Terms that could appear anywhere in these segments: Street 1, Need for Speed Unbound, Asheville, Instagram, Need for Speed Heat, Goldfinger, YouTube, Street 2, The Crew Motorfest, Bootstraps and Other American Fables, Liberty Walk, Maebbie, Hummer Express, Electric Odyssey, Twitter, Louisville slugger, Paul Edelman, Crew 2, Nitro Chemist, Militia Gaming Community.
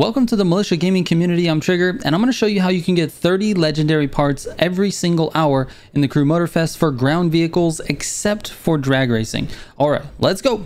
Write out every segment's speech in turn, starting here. Welcome to the Militia Gaming Community. I'm Trigger, and I'm going to show you how you can get 30 legendary parts every single hour in the Crew Motorfest for ground vehicles, except for drag racing. All right, let's go.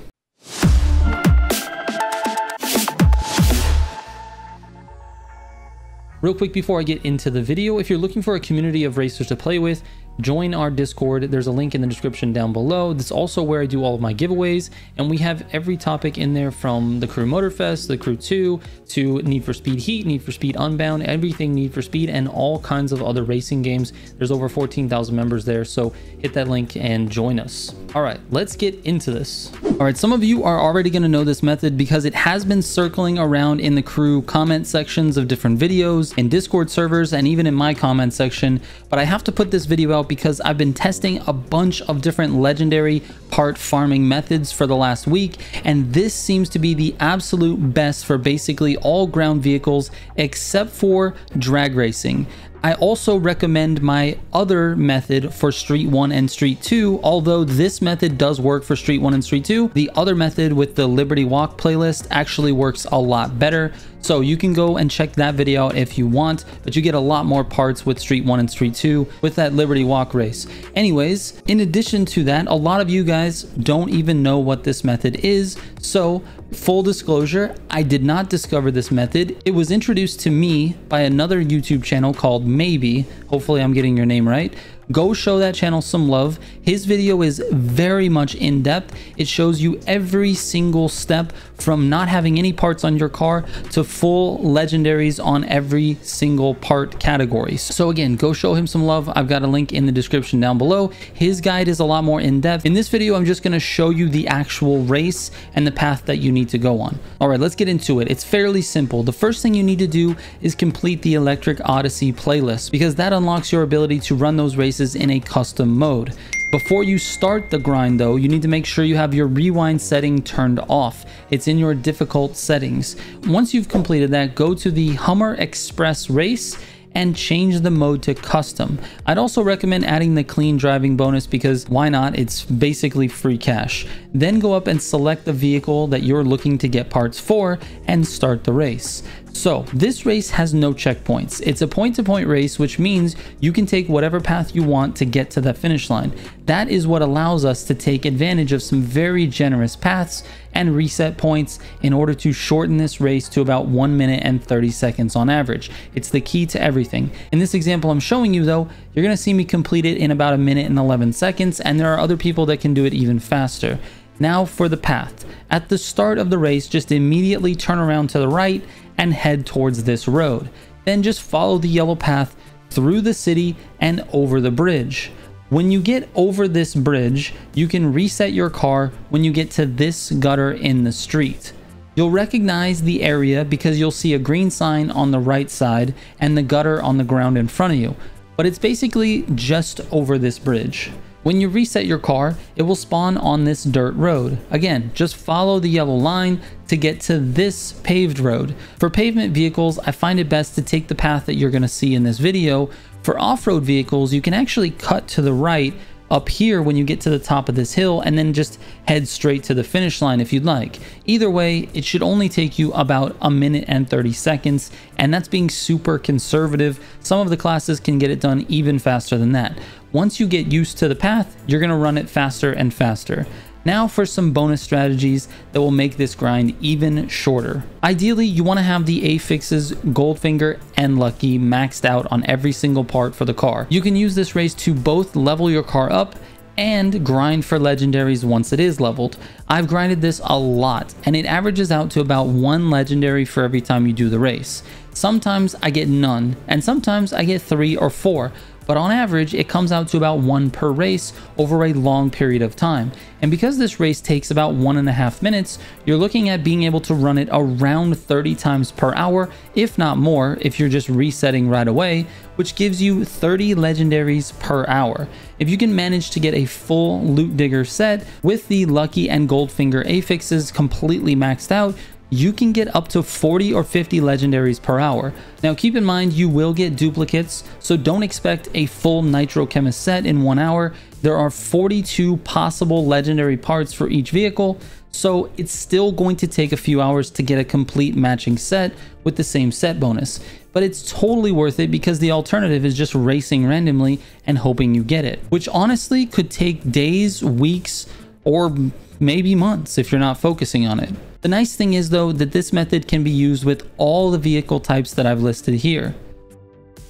Real quick before I get into the video, if you're looking for a community of racers to play with, join our Discord. There's a link in the description down below. That's also where I do all of my giveaways, and we have every topic in there, from the Crew Motorfest, the Crew 2, to Need for Speed Heat, Need for Speed Unbound, everything Need for Speed, and all kinds of other racing games. There's over 14,000 members there, so hit that link and join us. All right, let's get into this. All right, some of you are already going to know this method because it has been circling around in the Crew comment sections of different videos, in Discord servers, and even in my comment section, but I have to put this video out because I've been testing a bunch of different legendary part farming methods for the last week, and this seems to be the absolute best for basically all ground vehicles except for drag racing. I also recommend my other method for Street 1 and Street 2, although this method does work for Street 1 and Street 2. The other method with the Liberty Walk playlist actually works a lot better, so you can go and check that video out if you want, but you get a lot more parts with Street 1 and Street 2 with that Liberty Walk race. Anyways, in addition to that, a lot of you guys don't even know what this method is, so full disclosure, I did not discover this method. It was introduced to me by another YouTube channel called Maebbie. Hopefully I'm getting your name right. Go show that channel some love. His video is very much in depth. It shows you every single step from not having any parts on your car to full legendaries on every single part category. So again, go show him some love. I've got a link in the description down below. His guide is a lot more in depth. In this video, I'm just going to show you the actual race and the path that you need to go on. All right, let's get into it. It's fairly simple. The first thing you need to do is complete the Electric Odyssey playlist, because that unlocks your ability to run those races in a custom mode. Before you start the grind though, you need to make sure you have your rewind setting turned off. It's in your difficult settings. Once you've completed that, go to the Hummer Express race and change the mode to custom. I'd also recommend adding the clean driving bonus, because why not? It's basically free cash. Then go up and select the vehicle that you're looking to get parts for and start the race. So this race has no checkpoints. It's a point-to-point race, which means you can take whatever path you want to get to the finish line. That is what allows us to take advantage of some very generous paths and reset points in order to shorten this race to about 1 minute and 30 seconds on average. It's the key to everything. In this example I'm showing you though, you're gonna see me complete it in about 1 minute and 11 seconds, and there are other people that can do it even faster. Now for the path. At the start of the race, just immediately turn around to the right and head towards this road. Then just follow the yellow path through the city and over the bridge. When you get over this bridge, you can reset your car when you get to this gutter in the street. You'll recognize the area because you'll see a green sign on the right side and the gutter on the ground in front of you, but it's basically just over this bridge. When you reset your car, it will spawn on this dirt road. Again, just follow the yellow line to get to this paved road. For pavement vehicles, I find it best to take the path that you're gonna see in this video. For off-road vehicles, you can actually cut to the right up here when you get to the top of this hill, and then just head straight to the finish line if you'd like. Either way, it should only take you about 1 minute and 30 seconds, and that's being super conservative. Some of the classes can get it done even faster than that. Once you get used to the path, you're gonna run it faster and faster. Now for some bonus strategies that will make this grind even shorter. Ideally, you want to have the affixes Goldfinger and Lucky maxed out on every single part for the car. You can use this race to both level your car up and grind for legendaries once it is leveled. I've grinded this a lot, and it averages out to about 1 legendary for every time you do the race. Sometimes I get none, and sometimes I get 3 or 4. But on average, it comes out to about 1 per race over a long period of time. And because this race takes about 1.5 minutes, you're looking at being able to run it around 30 times per hour, if not more, if you're just resetting right away, which gives you 30 legendaries per hour. If you can manage to get a full loot digger set with the Lucky and Goldfinger affixes completely maxed out, you can get up to 40 or 50 legendaries per hour. Now keep in mind, you will get duplicates, so don't expect a full Nitro Chemist set in 1 hour. There are 42 possible legendary parts for each vehicle, So it's still going to take a few hours to get a complete matching set with the same set bonus, but it's totally worth it because the alternative is just racing randomly and hoping you get it, which honestly could take days, weeks, or maybe months if you're not focusing on it. The nice thing is though that this method can be used with all the vehicle types that I've listed here.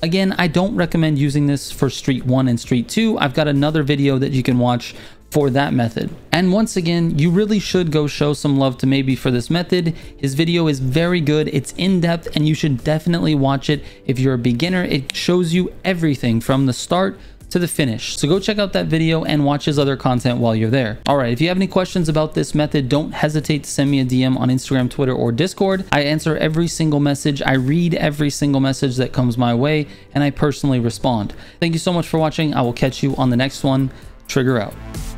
Again, I don't recommend using this for Street 1 and Street 2. I've got another video that you can watch for that method. And once again, you really should go show some love to Maebbie for this method. His video is very good, it's in-depth, and you should definitely watch it if you're a beginner. It shows you everything from the start to the finish. So go check out that video and watch his other content while you're there. All right, if you have any questions about this method, don't hesitate to send me a DM on Instagram, Twitter, or Discord. I answer every single message. I read every single message that comes my way, and I personally respond. Thank you so much for watching. I will catch you on the next one. Trigger out.